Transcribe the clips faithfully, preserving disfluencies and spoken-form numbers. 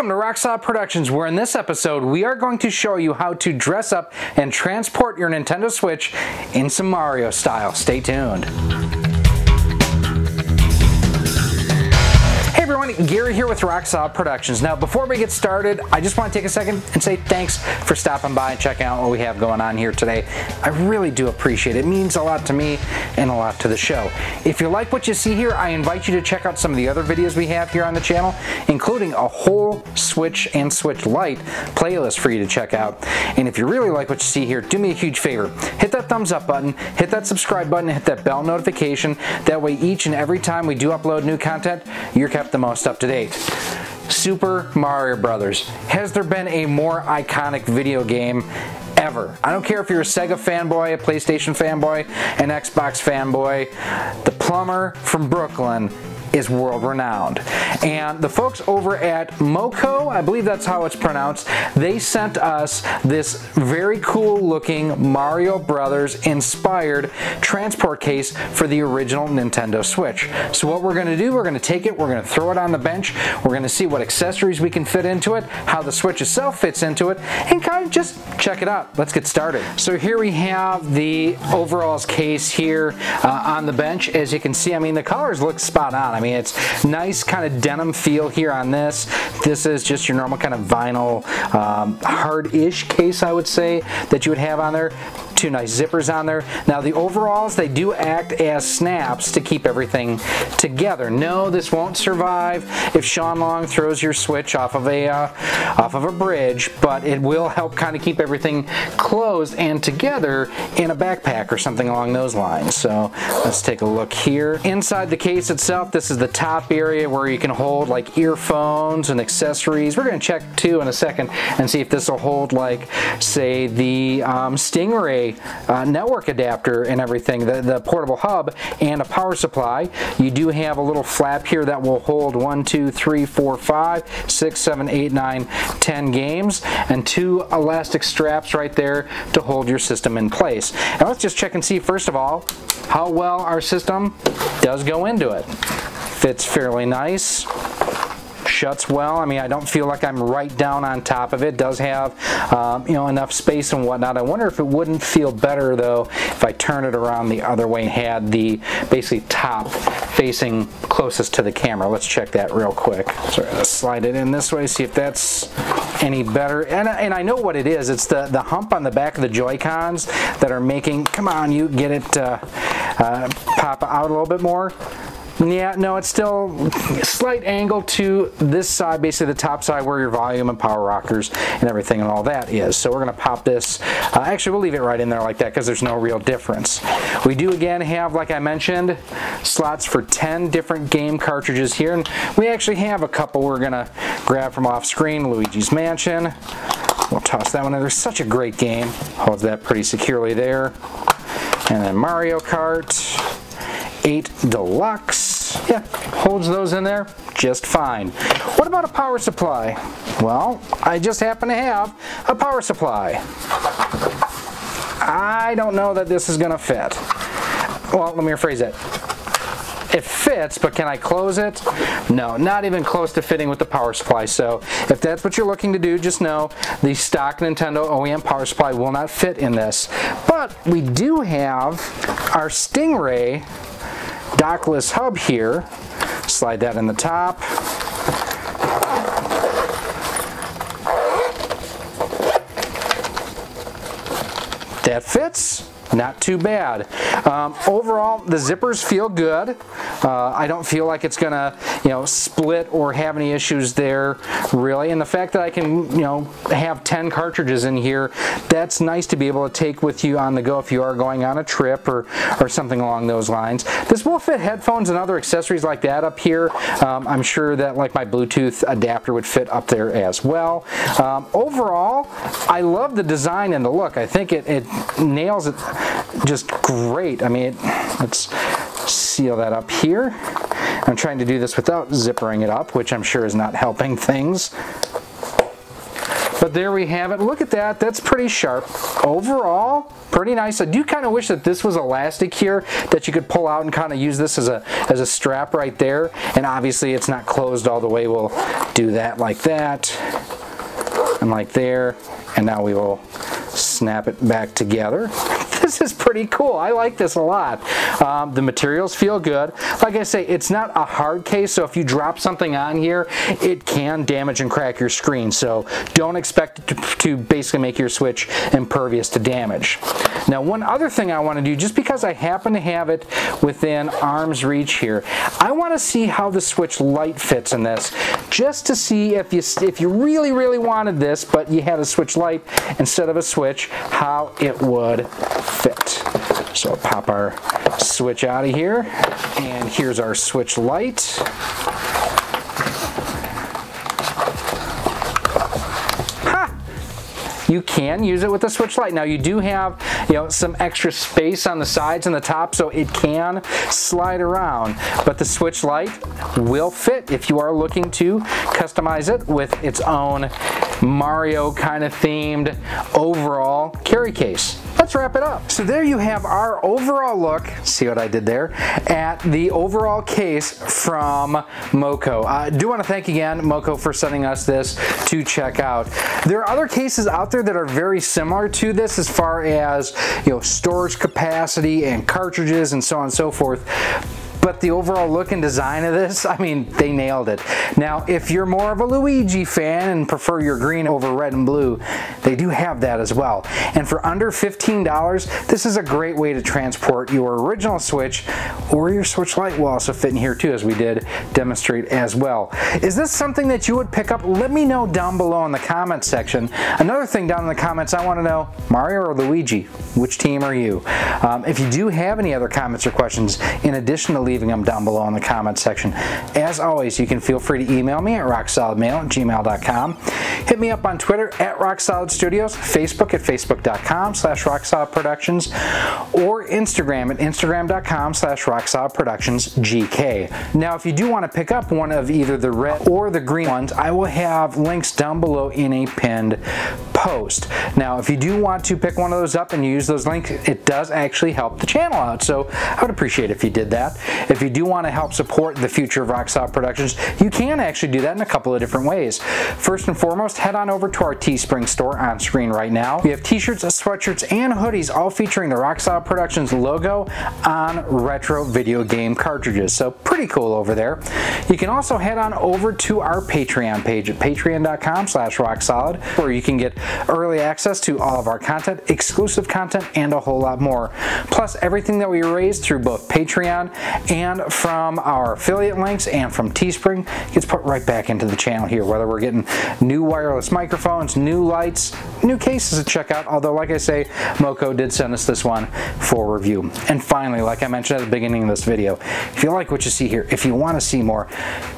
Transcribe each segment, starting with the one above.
Welcome to RoXolid Productions, where in this episode we are going to show you how to dress up and transport your Nintendo Switch in some Mario style. Stay tuned. Gary here with RoXolid Productions. Now, before we get started, I just want to take a second and say thanks for stopping by and checking out what we have going on here today. I really do appreciate it. It means a lot to me and a lot to the show. If you like what you see here, I invite you to check out some of the other videos we have here on the channel, including a whole Switch and Switch Lite playlist for you to check out. And if you really like what you see here, do me a huge favor. Hit that thumbs up button, hit that subscribe button, hit that bell notification. That way, each and every time we do upload new content, you're kept the most up to date. Super Mario Brothers. Has there been a more iconic video game ever? I don't care if you're a Sega fanboy, a PlayStation fanboy, an Xbox fanboy, the plumber from Brooklyn is world renowned. And the folks over at MoKo, I believe that's how it's pronounced, they sent us this very cool looking Mario Brothers inspired transport case for the original Nintendo Switch. So what we're gonna do, we're gonna take it, we're gonna throw it on the bench, we're gonna see what accessories we can fit into it, how the Switch itself fits into it, and kind of just check it out. Let's get started. So here we have the overalls case here uh, on the bench. As you can see, I mean, the colors look spot on. I mean, it's nice kind of denim feel here on this. This is just your normal kind of vinyl, um, hard-ish case, I would say, that you would have on there. Two nice zippers on there. Now the overalls, they do act as snaps to keep everything together. No, this won't survive if Sean Long throws your Switch off of a uh, off of a bridge, but it will help kind of keep everything closed and together in a backpack or something along those lines. So let's take a look here. Inside the case itself, this is the top area where you can hold like earphones and accessories. We're gonna check too in a second and see if this will hold like, say, the um, Stingray Uh, network adapter and everything, the, the portable hub and a power supply. You do have a little flap here that will hold one, two, three, four, five, six, seven, eight, nine, ten games, and two elastic straps right there to hold your system in place. Now let's just check and see, first of all, how well our system does go into it. Fits fairly nice. Shuts well. I mean, I don't feel like I'm right down on top of it. Does have um, you know, enough space and whatnot. I wonder if it wouldn't feel better though if I turn it around the other way and had the basically top facing closest to the camera. Let's check that real quick. So let's slide it in this way, see if that's any better. And, and I know what it is. It's the, the hump on the back of the Joy-Cons that are making, come on, you get it uh, uh, pop out a little bit more. Yeah, no, it's still a slight angle to this side, basically the top side where your volume and power rockers and everything and all that is. So we're gonna pop this, uh, actually we'll leave it right in there like that because there's no real difference. We do again have, like I mentioned, slots for ten different game cartridges here, and we actually have a couple we're gonna grab from off screen. Luigi's Mansion, we'll toss that one in. There's such a great game. Holds that pretty securely there. And then Mario Kart Eight Deluxe, yeah, holds those in there just fine. What about a power supply? Well, I just happen to have a power supply. I don't know that this is gonna fit. Well, let me rephrase that. It fits, but can I close it? No, not even close to fitting with the power supply. So if that's what you're looking to do, just know the stock Nintendo O E M power supply will not fit in this. But we do have our Stingray dockless hub here. Slide that in the top. That fits. Not too bad. Um, overall, the zippers feel good. Uh, I don't feel like it's gonna, you know, split or have any issues there, really. And the fact that I can, you know, have ten cartridges in here, that's nice to be able to take with you on the go if you are going on a trip or, or something along those lines. This will fit headphones and other accessories like that up here. Um, I'm sure that like my Bluetooth adapter would fit up there as well. Um, overall, I love the design and the look. I think it, it nails it. Just great. I mean, it, let's seal that up here. I'm trying to do this without zippering it up, which I'm sure is not helping things. But there we have it. Look at that. That's pretty sharp. Overall, pretty nice. I do kind of wish that this was elastic here, that you could pull out and kind of use this as a as a strap right there. And obviously it's not closed all the way. We'll do that like that and like there. And now we will snap it back together. This is pretty cool. I like this a lot. Um, the materials feel good. Like I say, it's not a hard case, so if you drop something on here, it can damage and crack your screen. So don't expect it to, to basically make your Switch impervious to damage. Now, one other thing I want to do, just because I happen to have it within arm's reach here, I want to see how the Switch Lite fits in this, just to see if you if you really, really wanted this, but you had a Switch Lite instead of a Switch, how it would fit. So I'll pop our Switch out of here, and here's our Switch Lite. You can use it with the Switch Lite. Now you do have, you know, some extra space on the sides and the top, so it can slide around. But the Switch Lite will fit if you are looking to customize it with its own Mario kind of themed overall carry case. Let's wrap it up. So there you have our overall look, see what I did there, at the overall case from MoKo. I do want to thank again MoKo for sending us this to check out. There are other cases out there that are very similar to this as far as, you know, storage capacity and cartridges and so on and so forth. But the overall look and design of this, I mean, they nailed it. Now, if you're more of a Luigi fan and prefer your green over red and blue, they do have that as well. And for under fifteen dollars, this is a great way to transport your original Switch, or your Switch Lite will also fit in here too, as we did demonstrate as well. Is this something that you would pick up? Let me know down below in the comments section. Another thing down in the comments, I want to know, Mario or Luigi, which team are you? Um, if you do have any other comments or questions, in addition to leaving them down below in the comments section. As always, you can feel free to email me at rock solid mail at gmail dot com. Hit me up on Twitter at rock solid studios, Facebook at facebook dot com slash rock solid productions, or Instagram at instagram dot com slash rock solid productions G K. Now, if you do want to pick up one of either the red or the green ones, I will have links down below in a pinned post. Now, if you do want to pick one of those up and use those links, it does actually help the channel out, so I would appreciate it if you did that. If you do want to help support the future of RoXolid Productions, you can actually do that in a couple of different ways. First and foremost, head on over to our Teespring store on screen right now. We have t-shirts, sweatshirts, and hoodies, all featuring the RoXolid Productions logo on retro video game cartridges. So pretty cool over there. You can also head on over to our Patreon page at patreon dot com slash rock solid, where you can get early access to all of our content, exclusive content, and a whole lot more. Plus everything that we raise through both Patreon and from our affiliate links and from Teespring gets put right back into the channel here, whether we're getting new wireless microphones, new lights, new cases to check out, although like I say, MoKo did send us this one for review. And finally, like I mentioned at the beginning of this video, if you like what you see here, if you want to see more,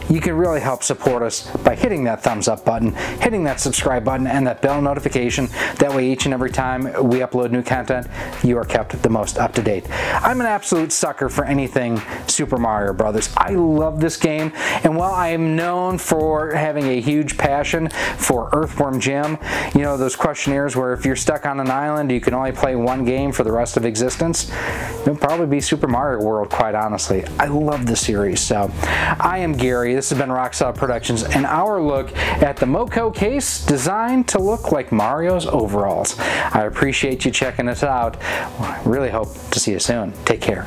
you can really help support us by hitting that thumbs up button, hitting that subscribe button, and that bell notification. That way, each and every time we upload new content, you are kept the most up to date. I'm an absolute sucker for anything Super Mario Brothers. I love this game, and while I am known for having a huge passion for Earthworm Jim, you know, those questionnaires where if you're stuck on an island, you can only play one game for the rest of existence, it'll probably be Super Mario World, quite honestly. I love the series. So, I am Gary. This has been RoXolid Productions and our look at the MoKo case designed to look like Mario's overalls. I appreciate you checking us out. Well, I really hope to see you soon. Take care.